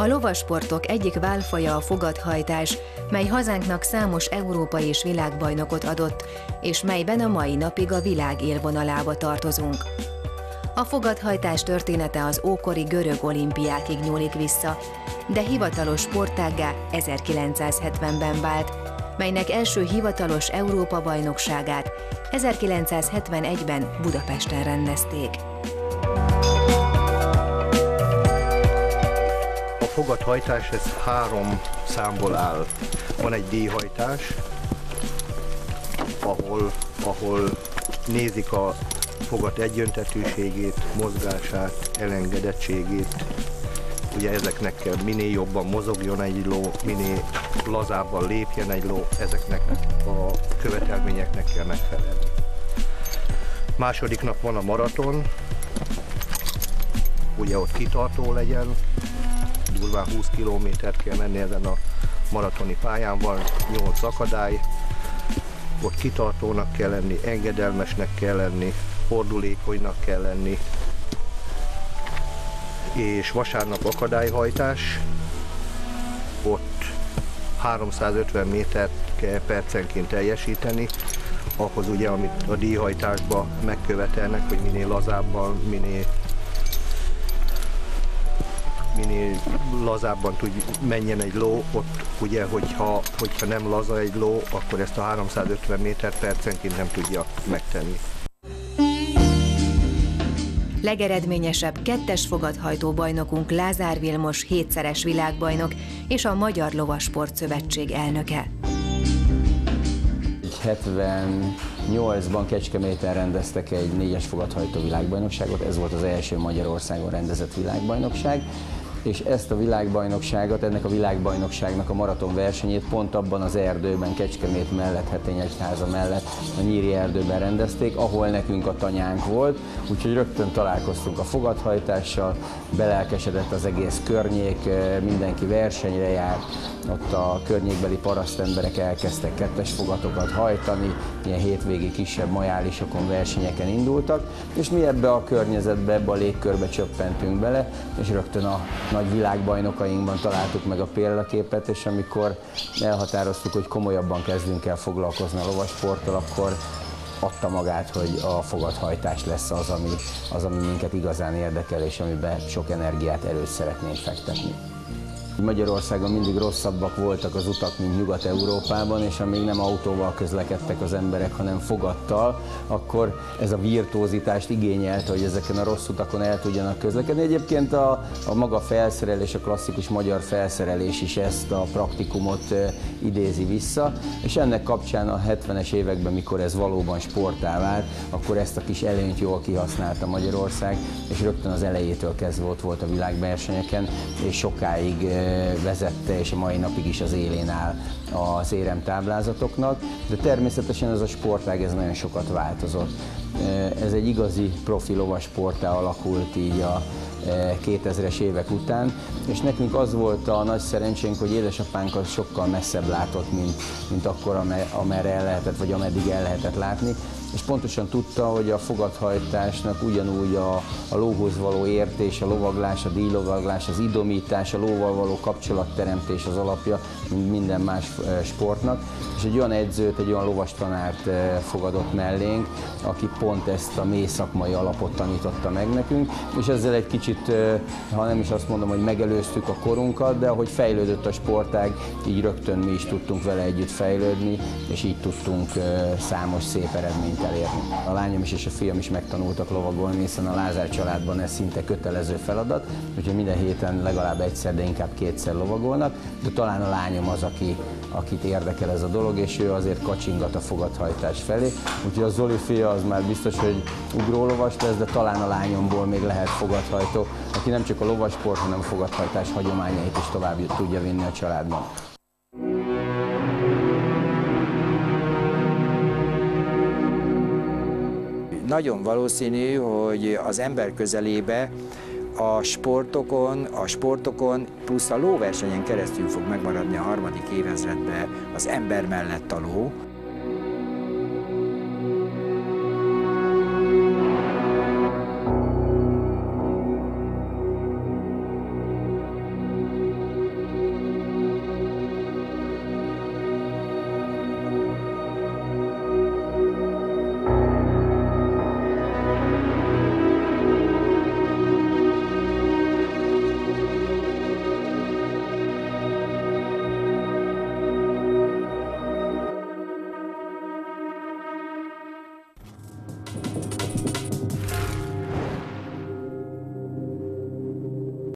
A lovasportok egyik válfaja a fogathajtás, mely hazánknak számos európai és világbajnokot adott, és melyben a mai napig a világ élvonalába tartozunk. A fogathajtás története az ókori görög olimpiákig nyúlik vissza, de hivatalos sportággá 1970-ben vált, melynek első hivatalos Európa-bajnokságát 1971-ben Budapesten rendezték. A fogathajtás ez 3 számból áll. Van egy díjhajtás, ahol nézik a fogat egyöntetűségét, mozgását, elengedettségét. Ugye ezeknek kell minél jobban mozogjon egy ló, minél lazábban lépjen egy ló, ezeknek a követelményeknek kell megfelelni. Második nap van a maraton, ugye ott kitartó legyen, durván 20 kilométert kell menni ezen a maratoni pályán, van 8 akadály, ott kitartónak kell lenni, engedelmesnek kell lenni, fordulékonynak kell lenni, és vasárnap akadályhajtás, ott 350 métert kell percenként teljesíteni, ahhoz ugye, amit a díjhajtásban megkövetelnek, hogy minél lazábban, minél lazábban menjen egy ló, ott ugye, hogyha nem laza egy ló, akkor ezt a 350 métert percenként nem tudja megtenni. Legeredményesebb 2-es fogathajtó bajnokunk Lázár Vilmos 7-szeres világbajnok és a Magyar Lovasport Szövetség elnöke. 78-ban Kecskeméten rendeztek egy 4-es fogathajtó világbajnokságot, ez volt az első Magyarországon rendezett világbajnokság, és ezt a világbajnokságot, ennek a világbajnokságnak a maratonversenyét pont abban az erdőben, Kecskemét mellett, Hetényegyháza mellett, a Nyíri erdőben rendezték, ahol nekünk a tanyánk volt, úgyhogy rögtön találkoztunk a fogathajtással, belelkesedett az egész környék, mindenki versenyre járt, ott a környékbeli parasztemberek elkezdtek 2-es fogatokat hajtani, ilyen hétvégi kisebb majálisokon, versenyeken indultak, és mi ebbe a környezetbe, ebbe a légkörbe csöppentünk bele, és rögtön a nagy világbajnokainkban találtuk meg a példaképet, és amikor elhatároztuk, hogy komolyabban kezdünk el foglalkozni a lovasporttal, akkor adta magát, hogy a fogathajtás lesz az, ami minket igazán érdekel, és amiben sok energiát, erőt szeretnénk fektetni. Magyarországon mindig rosszabbak voltak az utak, mint Nyugat-Európában, és amíg nem autóval közlekedtek az emberek, hanem fogattal, akkor ez a virtuózitást igényelte, hogy ezeken a rossz utakon el tudjanak közlekedni. Egyébként a maga felszerelés, a klasszikus magyar felszerelés is ezt a praktikumot idézi vissza, és ennek kapcsán a 70-es években, mikor ez valóban sporttá vált, akkor ezt a kis előnyt jól kihasználta Magyarország, és rögtön az elejétől kezdve ott volt a világversenyeken, és sokáig vezette, és a mai napig is az élén áll az éremtáblázatoknak, de természetesen ez a sportág ez nagyon sokat változott. Ez egy igazi profi lovasporttá alakult így a 2000-es évek után, és nekünk az volt a nagy szerencsénk, hogy édesapánk az sokkal messzebb látott, mint akkor, amerre el lehetett, vagy ameddig el lehetett látni, és pontosan tudta, hogy a fogathajtásnak ugyanúgy a lóhoz való értés, a lovaglás, a díjlovaglás, az idomítás, a lóval való kapcsolatteremtés az alapja, mint minden más sportnak, és egy olyan edzőt, egy olyan lovastanárt fogadott mellénk, aki pont ezt a mély szakmai alapot tanította meg nekünk, és ezzel egy kicsit, ha nem is azt mondom, hogy megelőztük a korunkat, de ahogy fejlődött a sportág, így rögtön mi is tudtunk vele együtt fejlődni, és így tudtunk számos szép eredményt elérni. A lányom is és a fiam is megtanultak lovagolni, hiszen a Lázár családban ez szinte kötelező feladat, úgyhogy minden héten legalább egyszer, de inkább kétszer lovagolnak, de talán a lányom az, akit érdekel ez a dolog, és ő azért kacsingat a fogathajtás felé, úgyhogy a Zoli fia az már biztos, hogy ugrólovas lesz, de talán a lányomból még lehet fogathajtó, aki nem csak a lovasport, hanem a fogathajtás hagyományait is tovább tudja vinni a családban. Nagyon valószínű, hogy az ember közelébe a sportokon plusz a lóversenyen keresztül fog megmaradni a 3. évezredben az ember mellett a ló.